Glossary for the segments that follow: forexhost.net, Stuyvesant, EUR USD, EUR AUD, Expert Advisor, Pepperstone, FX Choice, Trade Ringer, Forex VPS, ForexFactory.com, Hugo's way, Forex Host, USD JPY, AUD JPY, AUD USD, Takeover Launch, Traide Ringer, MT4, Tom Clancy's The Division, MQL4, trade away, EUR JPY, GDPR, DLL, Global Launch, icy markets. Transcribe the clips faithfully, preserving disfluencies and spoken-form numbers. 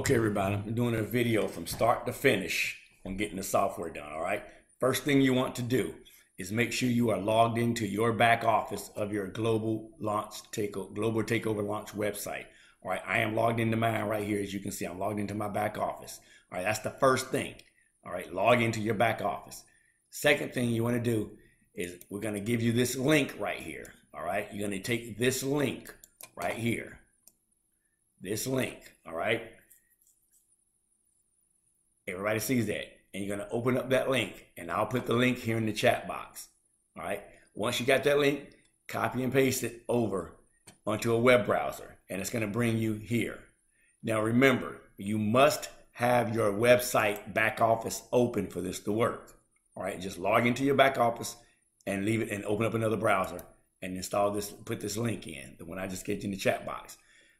Okay, everybody, I'm doing a video from start to finish on getting the software done, all right? First thing you want to do is make sure you are logged into your back office of your Global Launch Takeover, Global Takeover Launch website, all right? I am logged into mine right here. As you can see, I'm logged into my back office. All right, that's the first thing, all right? Log into your back office. Second thing you want to do is we're going to give you this link right here, all right? You're going to take this link right here, this link, all right? Everybody sees that, and you're going to open up that link, and I'll put the link here in the chat box. All right, once you got that link, copy and paste it over onto a web browser, and it's going to bring you here. Now remember, you must have your website back office open for this to work. All right, just log into your back office and leave it and open up another browser and install this, put this link in, the one I just gave you in the chat box.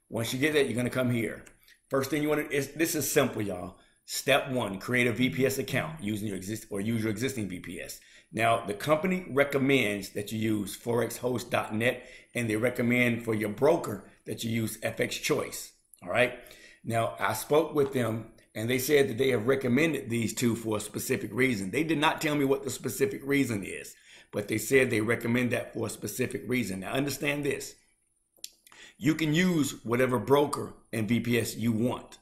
Once you get that, you're going to come here. First thing you want to, is, this is simple, y'all. Step one, create a V P S account using your exist or use your existing V P S. Now, the company recommends that you use forex host dot net, and they recommend for your broker that you use F X Choice. All right. Now, I spoke with them, and they said that they have recommended these two for a specific reason. They did not tell me what the specific reason is, but they said they recommend that for a specific reason. Now, understand this. You can use whatever broker and V P S you want.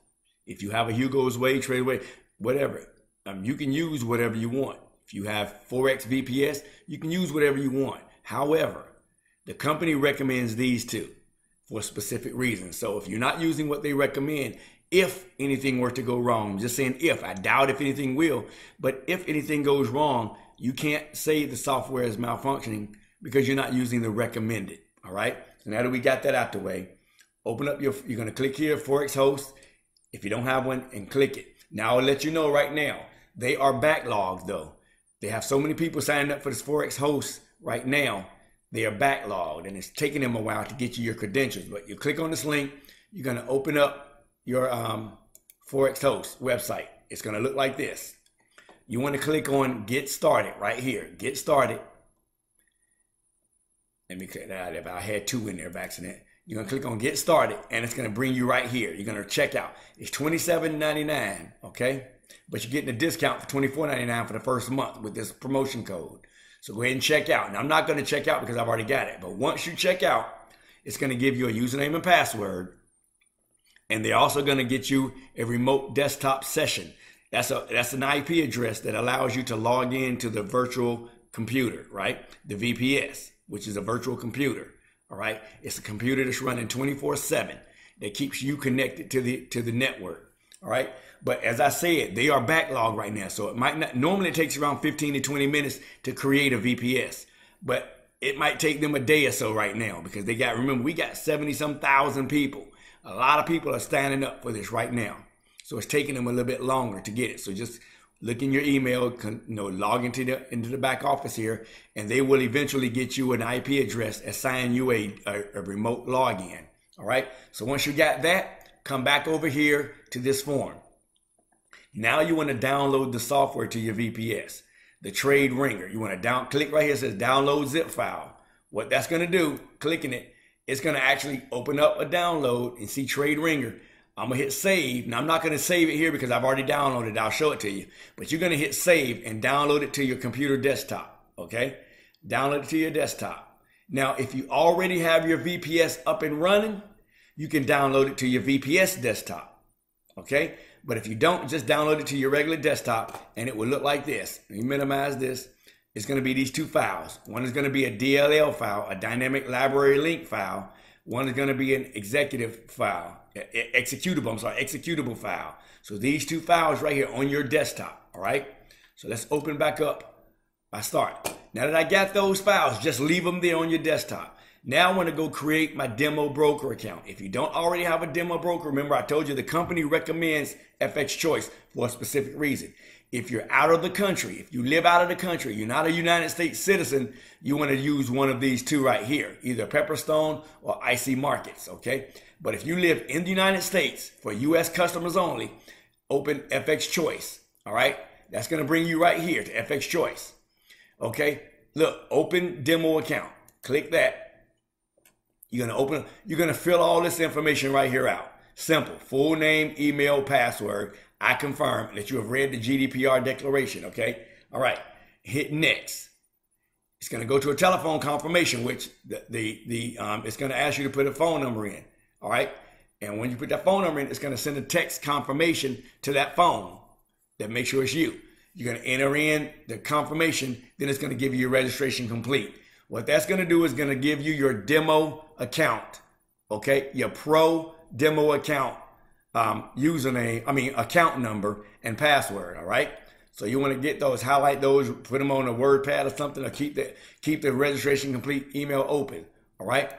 If you have a Hugo's Way, Trade Away, whatever, um, you can use whatever you want. If you have Forex V P S, you can use whatever you want. However, the company recommends these two for specific reasons. So if you're not using what they recommend, if anything were to go wrong, I'm just saying if, I doubt if anything will, but if anything goes wrong, you can't say the software is malfunctioning because you're not using the recommended, all right? So now that we got that out the way, open up your, you're gonna click here, Forex Host. If you don't have one, and click it. Now, I'll let you know right now, they are backlogged though. They have so many people signed up for this Forex Host right now, they are backlogged, and it's taking them a while to get you your credentials. But you click on this link, you're gonna open up your um, Forex Host website. It's gonna look like this. You wanna click on Get Started right here, Get Started. Let me click that out. I had two in there by accident. You're gonna click on Get Started, and it's gonna bring you right here. You're gonna check out. It's twenty-seven ninety-nine, okay? But you're getting a discount for twenty-four ninety-nine for the first month with this promotion code. So go ahead and check out. Now, I'm not gonna check out because I've already got it, but once you check out, it's gonna give you a username and password, and they're also gonna get you a remote desktop session. That's a that's an I P address that allows you to log in to the virtual computer, right? The V P S, which is a virtual computer. All right, it's a computer that's running twenty-four seven that keeps you connected to the to the network. All right, but as I said, they are backlogged right now, so it might not. Normally, it takes around fifteen to twenty minutes to create a V P S, but it might take them a day or so right now because they got. Remember, we got seventy some thousand people. A lot of people are standing up for this right now, so it's taking them a little bit longer to get it. So just look in your email, you know, log into the, into the back office here, and they will eventually get you an I P address, assign you a, a, a remote login, all right? So once you got that, come back over here to this form. Now you want to download the software to your V P S, the Trade Ringer. You want to down, click right here, it says download zip file. What that's going to do, clicking it, it's going to actually open up a download and see Trade Ringer. I'm gonna hit save. Now, I'm not gonna save it here because I've already downloaded it. I'll show it to you. But you're gonna hit save and download it to your computer desktop, okay? Download it to your desktop. Now, if you already have your V P S up and running, you can download it to your V P S desktop, okay? But if you don't, just download it to your regular desktop, and it will look like this. Let me minimize this. It's gonna be these two files. One is gonna be a D L L file, a dynamic library link file. One is gonna be an executive file. executable, I'm sorry, executable file. So these two files right here on your desktop, all right? So let's open back up. I start. Now that I got those files, just leave them there on your desktop. Now I want to go create my demo broker account. If you don't already have a demo broker, remember I told you the company recommends F X Choice for a specific reason. If you're out of the country, if you live out of the country, you're not a United States citizen, you want to use one of these two right here, either Pepperstone or Icy Markets, okay? But if you live in the United States for U S customers only, open F X Choice, all right? That's going to bring you right here to F X Choice, okay? Look, open demo account. Click that. You're going to open, you're going to fill all this information right here out. Simple. Full name, email, password. I confirm that you have read the G D P R declaration, okay? All right. Hit next. It's going to go to a telephone confirmation, which the, the, the um, it's going to ask you to put a phone number in, all right? And when you put that phone number in, it's going to send a text confirmation to that phone that makes sure it's you. You're going to enter in the confirmation, then it's going to give you your registration complete. What that's going to do is going to give you your demo account, okay? Your pro demo account um, username, I mean account number and password, all right? So you want to get those, highlight those, put them on a WordPad or something, or keep the, keep the registration complete email open, all right?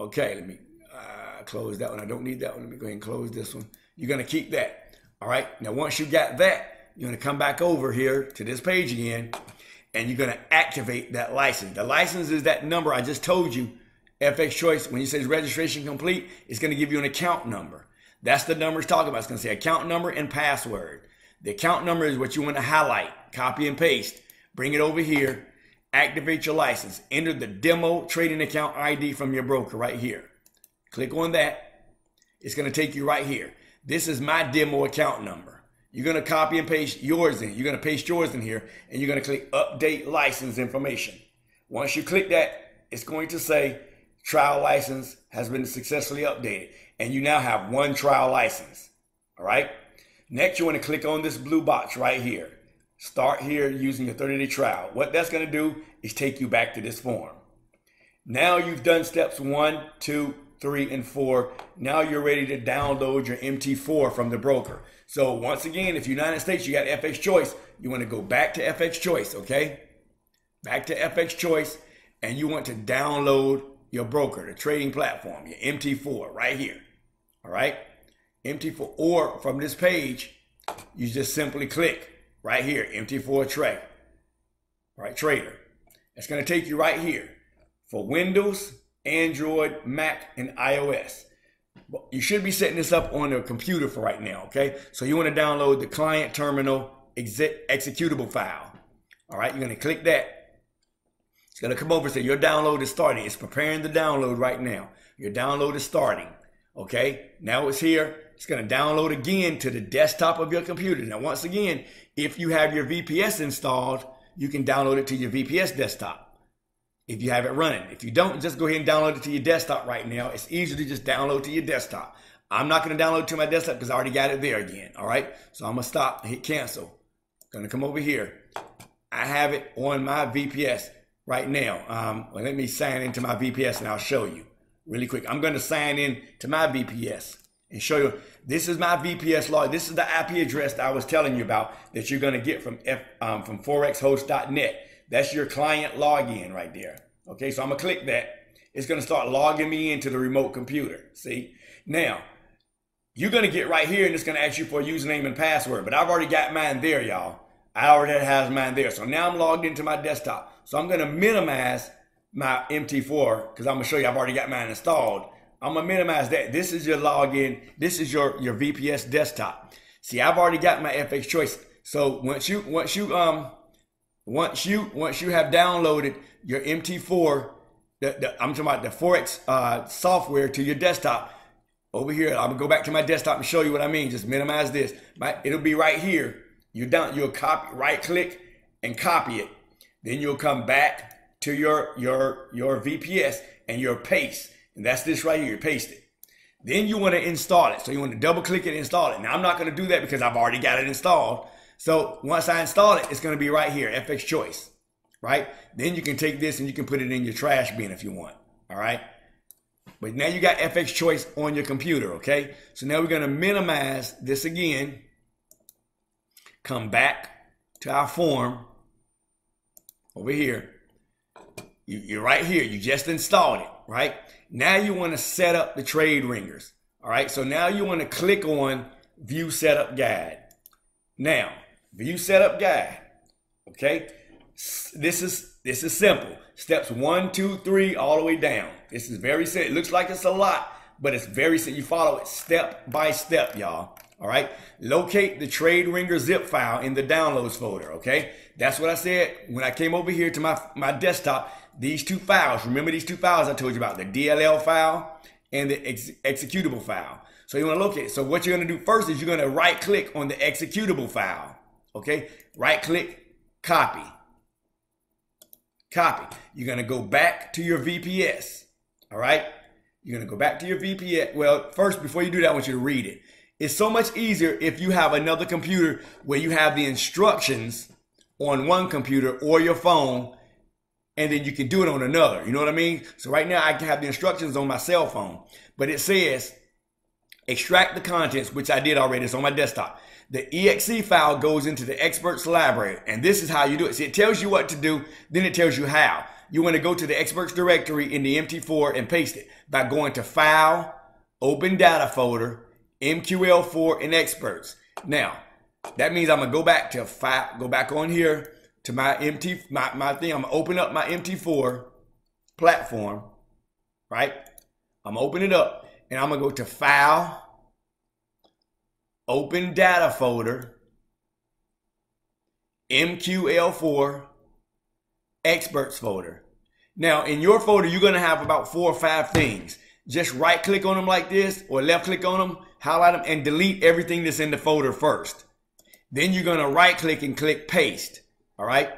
Okay, let me uh, close that one. I don't need that one. Let me go ahead and close this one. You're going to keep that, all right? Now, once you got that, you're going to come back over here to this page again, and you're going to activate that license. The license is that number I just told you, F X Choice. When you say registration complete, it's going to give you an account number. That's the number it's talking about. It's going to say account number and password. The account number is what you want to highlight, copy and paste, bring it over here, activate your license, enter the demo trading account I D from your broker right here. Click on that. It's going to take you right here. This is my demo account number. You're going to copy and paste yours in. You're going to paste yours in here, and you're going to click Update License Information. Once you click that, it's going to say Trial License has been successfully updated, and you now have one trial license, all right? Next, you want to click on this blue box right here. Start here using your thirty day trial. What that's going to do is take you back to this form. Now you've done steps one, two, three, and four. Now you're ready to download your M T four from the broker. So once again, if you're United States, you got F X Choice, you want to go back to F X Choice, okay? Back to F X Choice, and you want to download your broker, the trading platform, your M T four right here, all right? M T four, or from this page, you just simply click right here, M T four Trade, all right, Trader. It's going to take you right here for Windows, Android, Mac, and iOS. You should be setting this up on a computer for right now, okay? So you want to download the client terminal executable file. All right, you're going to click that. It's going to come over and say your download is starting. It's preparing the download right now. Your download is starting, okay? Now it's here. It's going to download again to the desktop of your computer. Now, once again, if you have your V P S installed, you can download it to your V P S desktop if you have it running. If you don't, just go ahead and download it to your desktop right now. It's easy to just download to your desktop. I'm not going to download it to my desktop because I already got it there again, all right? So I'm going to stop and hit cancel. Going to come over here. I have it on my V P S right now. Um, well, let me sign into my V P S and I'll show you really quick. I'm going to sign in to my V P S and show you. This is my V P S log. This is the I P address that I was telling you about that you're going to get from, F, um, from forex host dot net. That's your client login right there. Okay, so I'm gonna click that. It's gonna start logging me into the remote computer, see? Now, you're gonna get right here and it's gonna ask you for a username and password, but I've already got mine there, y'all. I already have mine there. So now I'm logged into my desktop. So I'm gonna minimize my M T four because I'm gonna show you I've already got mine installed. I'm gonna minimize that. This is your login. This is your, your V P S desktop. See, I've already got my F X Choice. So once you, once you, um, Once you once you have downloaded your M T four, the, the, I'm talking about the Forex uh, software to your desktop. Over here, I'm gonna go back to my desktop and show you what I mean. Just minimize this. My, it'll be right here. You down. You'll copy. Right click and copy it. Then you'll come back to your your your V P S and your paste. And that's this right here. You paste it. Then you want to install it. So you want to double click it and install it. Now I'm not gonna do that because I've already got it installed. So once I install it, it's going to be right here, F X Choice, right? Then you can take this and you can put it in your trash bin if you want, all right? But now you got F X Choice on your computer, okay? So now we're going to minimize this again, come back to our form over here. You, you're right here. You just installed it, right? Now you want to set up the trade ringers, all right? So now you want to click on View Setup Guide. Now, View Setup Guide, okay? This is this is simple. Steps one, two, three, all the way down. This is very simple. It looks like it's a lot, but it's very simple. You follow it step by step, y'all, all right? Locate the Trade Ringer zip file in the Downloads folder, okay? That's what I said when I came over here to my, my desktop. These two files, remember these two files I told you about, the D L L file and the ex executable file. So you want to locate. So what you're going to do first is you're going to right click on the executable file. Okay. Right click, copy, copy. You're going to go back to your V P S. All right. You're going to go back to your V P S. Well, first, before you do that, I want you to read it. It's so much easier if you have another computer where you have the instructions on one computer or your phone, and then you can do it on another. You know what I mean? So right now I can have the instructions on my cell phone, but it says extract the contents, which I did already. It's on my desktop. The E X E file goes into the experts library, and this is how you do it. See, it tells you what to do, then it tells you how. You want to go to the experts directory in the M T four and paste it by going to file, open data folder, M Q L four and experts. Now, that means I'm gonna go back to file, go back on here to my M T, my, my thing. I'm gonna open up my M T four platform, right? I'm gonna open it up and I'm gonna go to file, open data folder, M Q L four, experts folder. Now in your folder, you're gonna have about four or five things. Just right click on them like this or left click on them, highlight them and delete everything that's in the folder first. Then you're going to right click and click paste. All right.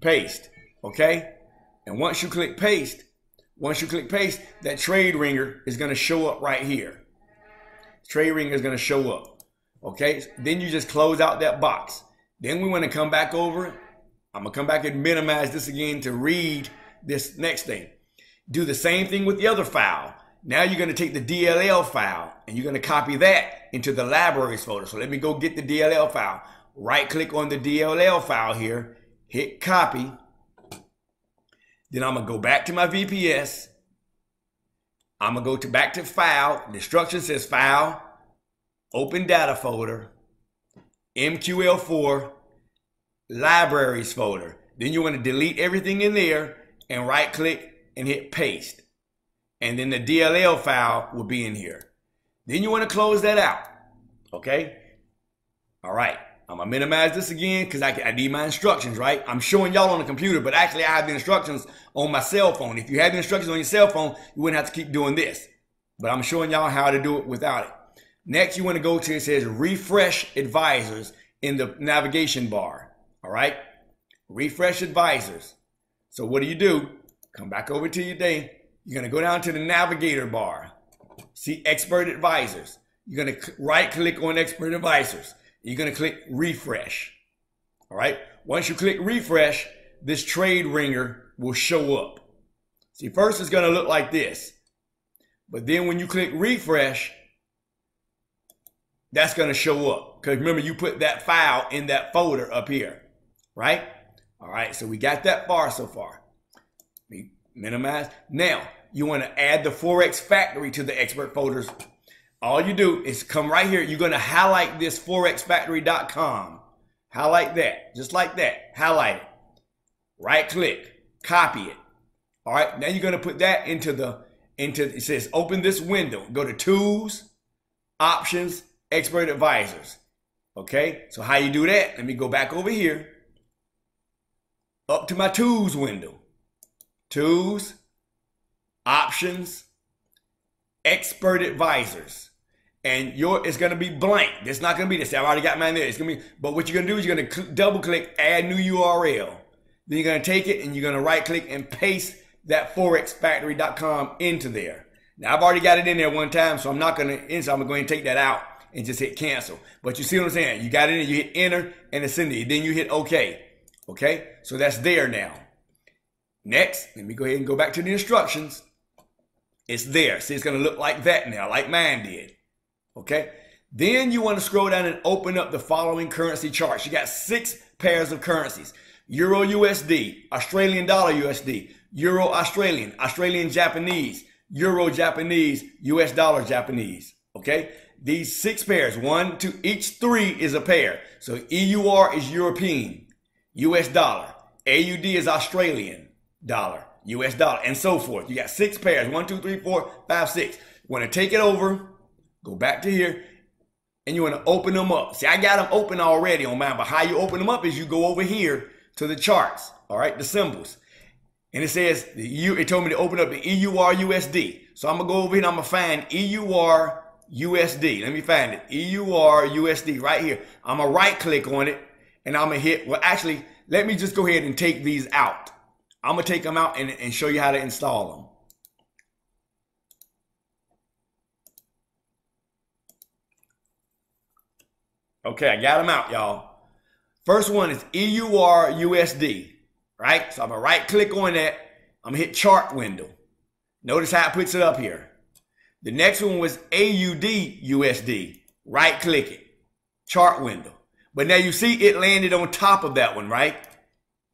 Paste. Okay. And once you click paste, once you click paste, that Trade Ringer is going to show up right here. Trade Ringer is going to show up. Okay. Then you just close out that box. Then we want to come back over. I'm going to come back and minimize this again to read this next thing. Do the same thing with the other file. Now you're going to take the D L L file and you're going to copy that into the libraries folder. So let me go get the D L L file. Right click on the D L L file here, hit copy. Then I'm going to go back to my V P S. I'm going to go to back to file. The instruction says file, open data folder, M Q L four, libraries folder. Then you want to delete everything in there and right click and hit paste. And then the D L L file will be in here. Then you want to close that out. Okay. All right. I'm going to minimize this again because I, I need my instructions, right? I'm showing y'all on the computer, but actually I have the instructions on my cell phone. If you had the instructions on your cell phone, you wouldn't have to keep doing this, but I'm showing y'all how to do it without it. Next, you want to go to, it says refresh advisors in the navigation bar. All right. Refresh advisors. So what do you do? Come back over to your day. You're going to go down to the navigator bar, see expert advisors. You're going to right click on expert advisors. You're going to click refresh. All right. Once you click refresh, this Trade Ringer will show up. See, first it's going to look like this, but then when you click refresh, that's going to show up. Cause remember you put that file in that folder up here, right? All right. So we got that far so far. Minimize. Now you want to add the Forex Factory to the expert folders. All you do is come right here. You're going to highlight this forex factory dot com. Highlight that just like that. Highlight it, right click, copy it. All right. Now you're going to put that into the, into, it says, open this window, go to tools, options, expert advisors. Okay. So how you do that? Let me go back over here up to my tools window. Tools, options, expert advisors, and your, it's going to be blank. It's not going to be this. I've already got mine there. It's going to be, but what you're going to do is you're going to double click, add new U R L. Then you're going to take it and you're going to right click and paste that forex factory dot com into there. Now I've already got it in there one time, so I'm not going to insert. I'm going to go and take that out and just hit cancel. But you see what I'm saying? You got it in, you hit enter and it's in there. Then you hit okay. Okay. So that's there now. Next, let me go ahead and go back to the instructions. It's there. See, it's going to look like that now, like mine did. Okay. Then you want to scroll down and open up the following currency charts. You got six pairs of currencies. Euro U S D, Australian dollar U S D, Euro Australian, Australian Japanese, Euro Japanese, U S dollar Japanese. Okay. These six pairs, one, two, each three is a pair. So E U R is European, U S dollar, A U D is Australian dollar, U S dollar, and so forth. You got six pairs, one, two, three, four, five, six. You want to take it over, go back to here, and you want to open them up. See, I got them open already on mine, but how you open them up is you go over here to the charts, all right, the symbols. And it says, the U, it told me to open up the E U R U S D. So I'm going to go over here and I'm going to find E U R U S D. Let me find it. E U R U S D right here. I'm going to right click on it and I'm going to hit, well, actually, let me just go ahead and take these out. I'm going to take them out and, and show you how to install them. Okay, I got them out, y'all. First one is E U R U S D, right? So I'm going to right click on that. I'm going to hit chart window. Notice how it puts it up here. The next one was A U D U S D. Right click it. Chart window. But now you see it landed on top of that one, right?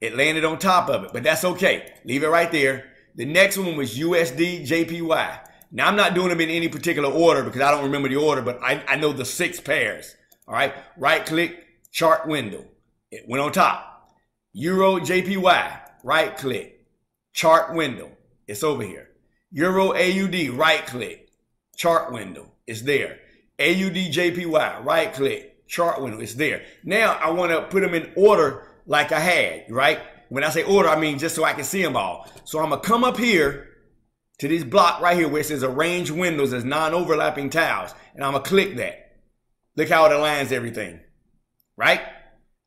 It landed on top of it, but that's okay. Leave it right there. The next one was U S D J P Y. Now I'm not doing them in any particular order because I don't remember the order, but I, I know the six pairs. All right, right click, chart window. It went on top. Euro J P Y, right click, chart window. It's over here. Euro A U D, right click, chart window. It's there. A U D J P Y, right click, chart window. It's there. Now I want to put them in order like I had, right? When I say order, I mean just so I can see them all. So I'm going to come up here to this block right here where it says arrange windows as non-overlapping tiles. And I'm going to click that. Look how it aligns everything, right?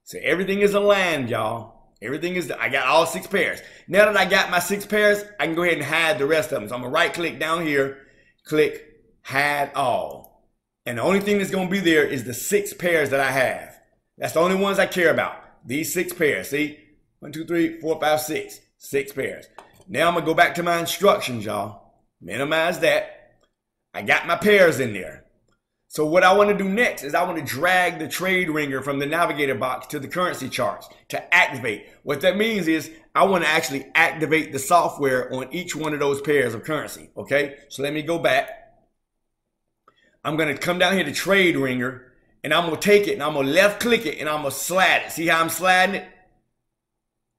So everything is aligned, y'all. Everything is, I got all six pairs. Now that I got my six pairs, I can go ahead and hide the rest of them. So I'm gonna right click down here, click hide all. And the only thing that's gonna be there is the six pairs that I have. That's the only ones I care about. These six pairs, see? One, two, three, four, five, six. Six pairs. Now I'm gonna go back to my instructions, y'all. Minimize that. I got my pairs in there. So what I want to do next is I want to drag the trade ringer from the navigator box to the currency charts to activate. What that means is I want to actually activate the software on each one of those pairs of currency. Okay, so let me go back. I'm going to come down here to trade ringer and I'm going to take it and I'm going to left click it and I'm going to slide it. See how I'm sliding it?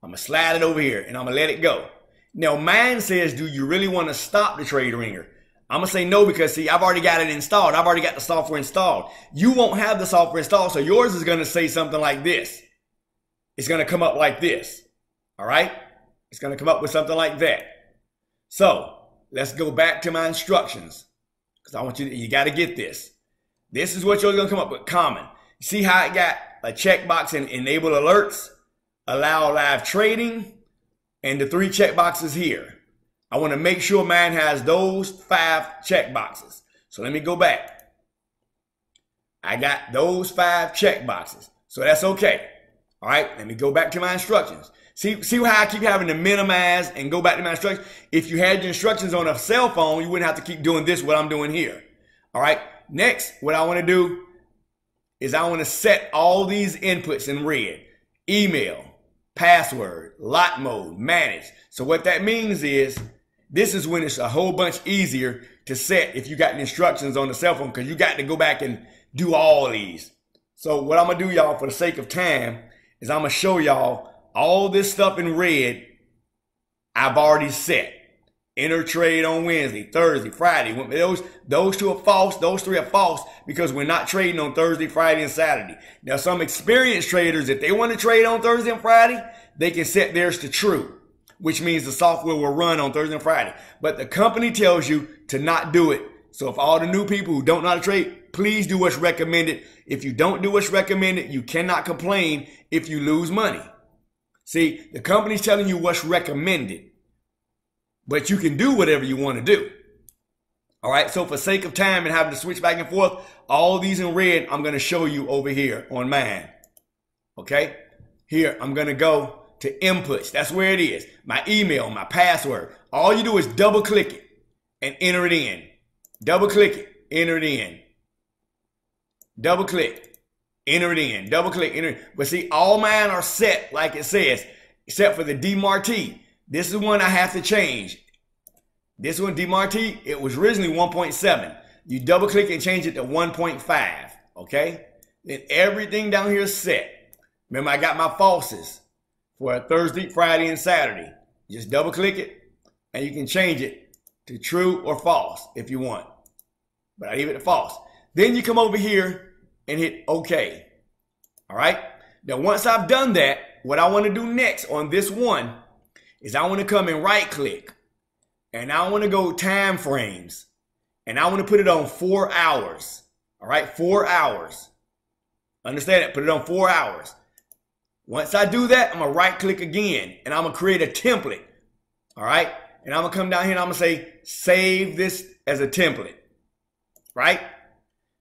I'm going to slide it over here and I'm going to let it go. Now mine says, do you really want to stop the trade ringer? I'm going to say no because, see, I've already got it installed. I've already got the software installed. You won't have the software installed, so yours is going to say something like this. It's going to come up like this, all right? It's going to come up with something like that. So let's go back to my instructions because I want you to, you got to get this. This is what you're going to come up with, common. See how it got a checkbox and enable alerts, allow live trading, and the three checkboxes here. I want to make sure mine has those five check boxes. So let me go back. I got those five check boxes. So that's okay. All right, let me go back to my instructions. See, see how I keep having to minimize and go back to my instructions? If you had your instructions on a cell phone, you wouldn't have to keep doing this, what I'm doing here. All right, next, what I want to do is I want to set all these inputs in red. Email, password, lot mode, manage. So what that means is, this is when it's a whole bunch easier to set if you got the instructions on the cell phone because you got to go back and do all these. So what I'm going to do, y'all, for the sake of time, is I'm going to show y'all all this stuff in red I've already set. Enter trade on Wednesday, Thursday, Friday. Those, those two are false. Those three are false because we're not trading on Thursday, Friday, and Saturday. Now, some experienced traders, if they want to trade on Thursday and Friday, they can set theirs to true, which means the software will run on Thursday and Friday. But the company tells you to not do it. So if all the new people who don't know how to trade, please do what's recommended. If you don't do what's recommended, you cannot complain if you lose money. See, the company's telling you what's recommended, but you can do whatever you want to do. All right, so for sake of time and having to switch back and forth, all these in red, I'm going to show you over here on mine. Okay, here, I'm going to go to inputs. That's where it is. My email, my password. All you do is double click it and enter it in. Double click it, enter it in. Double click, enter it in. Double click, enter it in. But see, all mine are set like it says, except for the D M R T. This is one I have to change. This one, D M R T, it was originally one point seven. You double click and change it to one point five, okay? Then everything down here is set. Remember, I got my falses. Well, Thursday, Friday, and Saturday. You just double click it and you can change it to true or false if you want. But I leave it to false. Then you come over here and hit OK. All right. Now, once I've done that, what I want to do next on this one is I want to come and right click and I want to go time frames. and I want to put it on four hours. All right, four hours. Understand it? Put it on four hours. Once I do that, I'm going to right click again and I'm going to create a template. All right. And I'm going to come down here and I'm going to say, save this as a template. Right.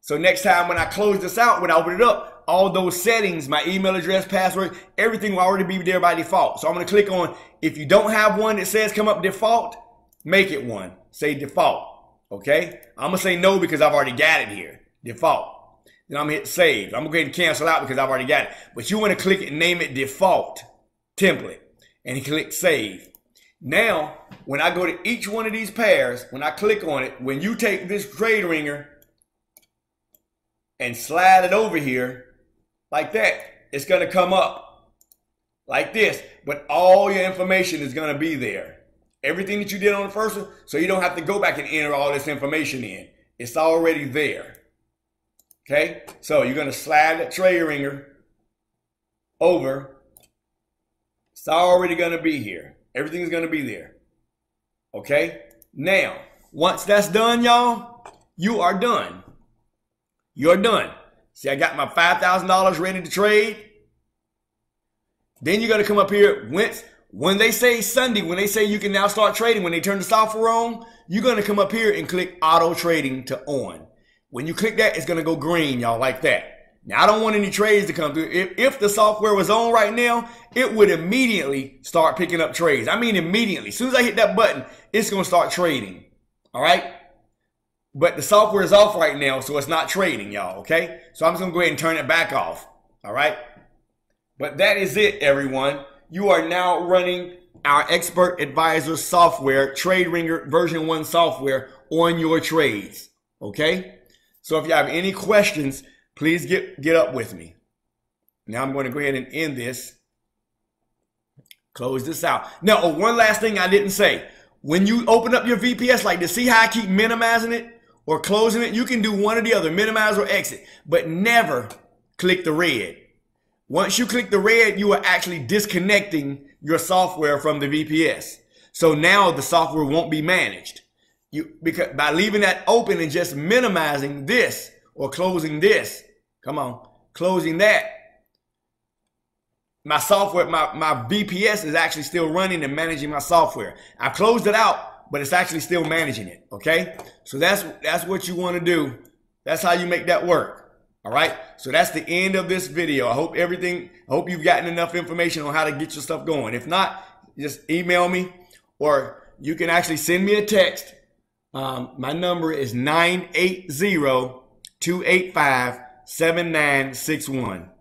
So next time when I close this out, when I open it up, all those settings, my email address, password, everything will already be there by default. So I'm going to click on, if you don't have one that says come up default, make it one. Say default. Okay. I'm going to say no because I've already got it here. Default. Then I'm going to hit save. I'm going to go ahead and cancel out because I've already got it. But you want to click and name it default template and click save. Now, when I go to each one of these pairs, when I click on it, when you take this Trade Ringer and slide it over here like that, it's going to come up like this. But all your information is going to be there. Everything that you did on the first one, so you don't have to go back and enter all this information in. It's already there. Okay, so you're going to slide that Trade Ringer over. It's already going to be here. Everything's going to be there. Okay, now, once that's done, y'all, you are done. You're done. See, I got my five thousand dollars ready to trade. Then you're going to come up here. Once, when they say Sunday, when they say you can now start trading, when they turn the software on, you're going to come up here and click auto trading to on. When you click that, it's going to go green, y'all, like that. Now, I don't want any trades to come through. If, if the software was on right now, it would immediately start picking up trades. I mean, immediately. As soon as I hit that button, it's going to start trading. All right? But the software is off right now, so it's not trading, y'all, okay? So I'm just going to go ahead and turn it back off. All right? But that is it, everyone. You are now running our Expert Advisor software, Trade Ringer version one software on your trades, okay? So if you have any questions, please get, get up with me. Now I'm going to go ahead and end this. Close this out. Now, oh, one last thing I didn't say. When you open up your V P S like this, see how I keep minimizing it or closing it? You can do one or the other, minimize or exit, but never click the red. Once you click the red, you are actually disconnecting your software from the V P S. So now the software won't be managed. You, because by leaving that open and just minimizing this or closing this, come on, closing that, my software, my, my V P S is actually still running and managing my software. I closed it out, but it's actually still managing it, okay? So that's, that's what you want to do. That's how you make that work, all right? So that's the end of this video. I hope everything, I hope you've gotten enough information on how to get your stuff going. If not, just email me, or you can actually send me a text. Um, my number is nine eight zero, two eight five, seven nine six one.